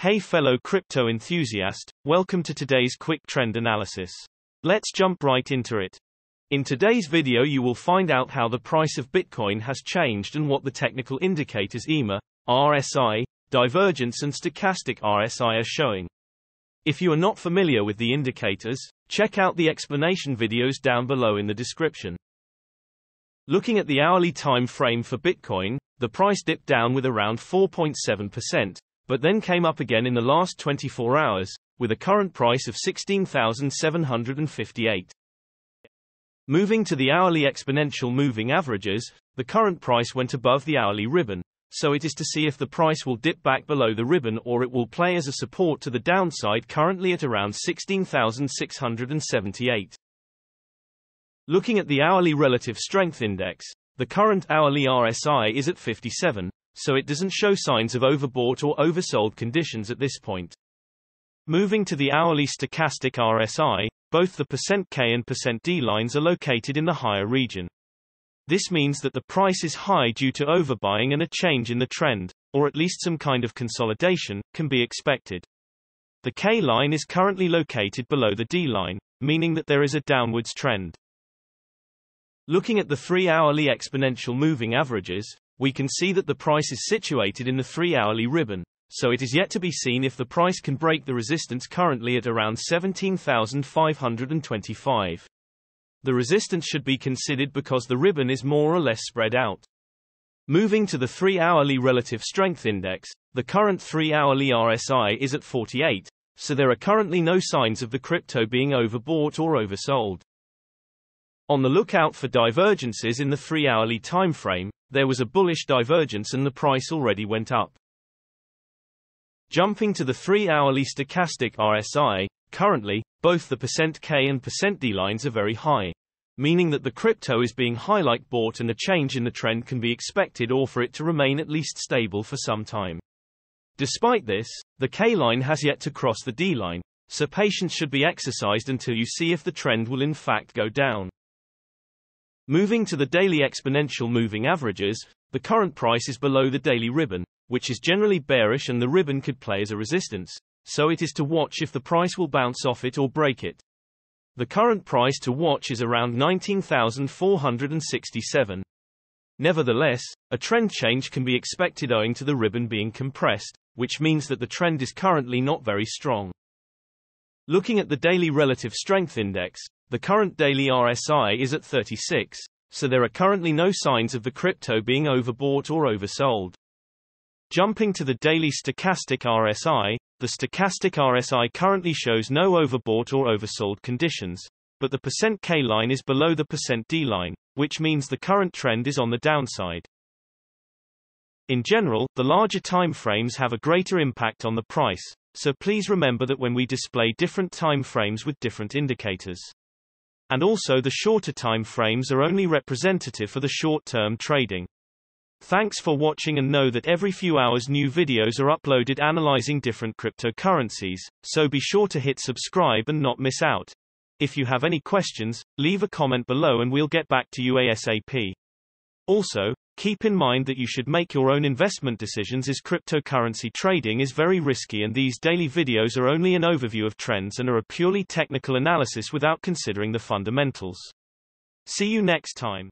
Hey fellow crypto enthusiast, welcome to today's quick trend analysis. Let's jump right into it. In today's video you will find out how the price of Bitcoin has changed and what the technical indicators EMA, RSI, divergence and stochastic RSI are showing. If you are not familiar with the indicators, check out the explanation videos down below in the description. Looking at the hourly time frame for Bitcoin, the price dipped down with around 4.7%. But then came up again in the last 24 hours, with a current price of 16,758. Moving to the hourly exponential moving averages, the current price went above the hourly ribbon, so it is to see if the price will dip back below the ribbon or it will play as a support to the downside, currently at around 16,678. Looking at the hourly relative strength index, the current hourly RSI is at 57. So it doesn't show signs of overbought or oversold conditions at this point. Moving to the hourly stochastic RSI, both the %K and %D lines are located in the higher region. This means that the price is high due to overbuying, and a change in the trend, or at least some kind of consolidation, can be expected. The K line is currently located below the D line, meaning that there is a downwards trend. Looking at the 3-hourly exponential moving averages, we can see that the price is situated in the 3-hourly ribbon, so it is yet to be seen if the price can break the resistance currently at around 17,525. The resistance should be considered because the ribbon is more or less spread out. Moving to the 3-hourly relative strength index, the current 3-hourly RSI is at 48, so there are currently no signs of the crypto being overbought or oversold. On the lookout for divergences in the 3-hourly time frame, there was a bullish divergence and the price already went up. Jumping to the 3-hourly stochastic RSI, currently, both the %K and %D lines are very high, meaning that the crypto is being highly bought and a change in the trend can be expected, or for it to remain at least stable for some time. Despite this, the K line has yet to cross the D line, so patience should be exercised until you see if the trend will in fact go down. Moving to the daily exponential moving averages, the current price is below the daily ribbon, which is generally bearish, and the ribbon could play as a resistance, so it is to watch if the price will bounce off it or break it. The current price to watch is around 19,467. Nevertheless, a trend change can be expected owing to the ribbon being compressed, which means that the trend is currently not very strong. Looking at the daily relative strength index, the current daily RSI is at 36, so there are currently no signs of the crypto being overbought or oversold. Jumping to the daily stochastic RSI, the stochastic RSI currently shows no overbought or oversold conditions, but the %K line is below the %D line, which means the current trend is on the downside. In general, the larger time frames have a greater impact on the price, so please remember that when we display different time frames with different indicators. And also, the shorter time frames are only representative for the short-term trading. Thanks for watching, and know that every few hours new videos are uploaded analyzing different cryptocurrencies, so be sure to hit subscribe and not miss out. If you have any questions, leave a comment below and we'll get back to you ASAP. Also, keep in mind that you should make your own investment decisions, as cryptocurrency trading is very risky, and these daily videos are only an overview of trends and are a purely technical analysis without considering the fundamentals. See you next time.